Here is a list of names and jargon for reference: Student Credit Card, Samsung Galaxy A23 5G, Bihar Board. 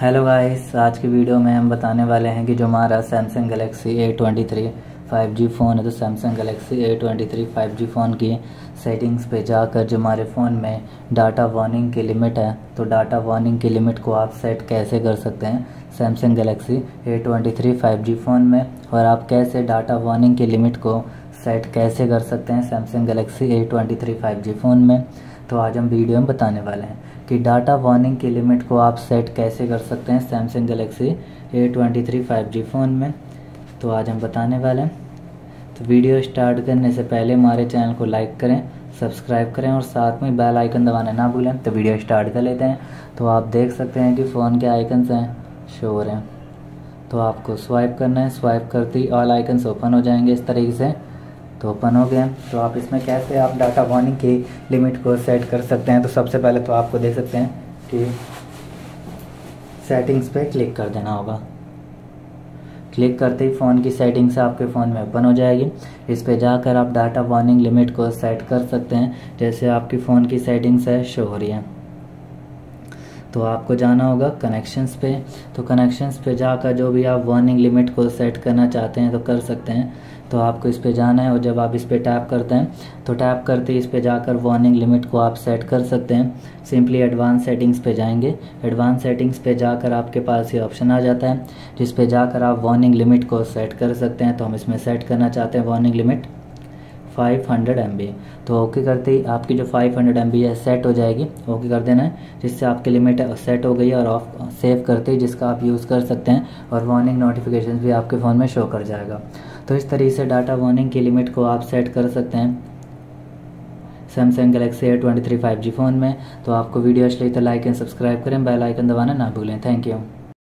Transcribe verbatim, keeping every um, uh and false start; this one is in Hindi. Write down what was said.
हेलो गाइस, आज की वीडियो में हम बताने वाले हैं कि जो हमारा Samsung Galaxy A twenty three five G phone है, तो Samsung Galaxy A twenty three five G phone की सेटिंग्स पे जाकर जो हमारे फ़ोन में डाटा वार्निंग की लिमिट है, तो डाटा वार्निंग की लिमिट को आप सेट कैसे कर सकते हैं Samsung Galaxy A twenty three five G phone में, और आप कैसे डाटा वार्निंग की लिमिट को सेट कैसे कर सकते हैं Samsung Galaxy A twenty three five G phone में। तो आज हम वीडियो में बताने वाले हैं कि डाटा वार्निंग की लिमिट को आप सेट कैसे कर सकते हैं Samsung Galaxy A twenty three five G phone में। तो आज हम बताने वाले हैं। तो वीडियो स्टार्ट करने से पहले हमारे चैनल को लाइक करें, सब्सक्राइब करें और साथ में बेल आइकन दबाना ना भूलें। तो वीडियो स्टार्ट कर लेते हैं। तो आप देख सकते हैं कि फ़ोन के आइकन्स हैं, शो हो रहे हैं। तो आपको स्वाइप करना है, स्वाइप करते ही ऑल आइकन्स ओपन हो जाएंगे इस तरीके से। तो ओपन हो गया। तो आप इसमें कैसे आप डाटा वार्निंग की लिमिट को सेट कर सकते हैं। तो सबसे पहले तो आपको देख सकते हैं कि सेटिंग्स पे क्लिक कर देना होगा। क्लिक करते ही फ़ोन की सेटिंग्स आपके फ़ोन में ओपन हो जाएगी। इस पे जाकर आप डाटा वार्निंग लिमिट को सेट कर सकते हैं। जैसे आपके फ़ोन की सेटिंग्स है, शो हो रही है। तो आपको जाना होगा कनेक्शंस पे। तो कनेक्शंस पे जाकर जो भी आप वार्निंग लिमिट को सेट करना चाहते हैं तो कर सकते हैं। तो आपको इस पे जाना है और जब आप इस पे टैप करते हैं तो टैप करते ही इस पे जाकर वार्निंग लिमिट को आप सेट कर सकते हैं। सिंपली एडवांस सेटिंग्स पे जाएंगे। एडवांस सेटिंग्स पे जाकर आपके पास ये ऑप्शन आ जाता है जिस पे जाकर आप वार्निंग लिमिट को सेट कर सकते हैं। तो हम इसमें सेट करना चाहते हैं warning limit five hundred M B. तो ओके करते ही आपकी जो फाइव हंड्रेड एम बी है सेट हो जाएगी। ओके कर देना है, जिससे आपकी लिमिट सेट हो गई है और ऑफ सेव करते ही जिसका आप यूज़ कर सकते हैं और वार्निंग नोटिफिकेशन भी आपके फ़ोन में शो कर जाएगा। तो इस तरीके से डाटा वार्निंग की लिमिट को आप सेट कर सकते हैं Samsung Galaxy A twenty three five G phone में। तो आपको वीडियो अच्छी लगी तो लाइक एंड सब्सक्राइब करें, बेल आइकन दबाना ना भूलें। Thank you.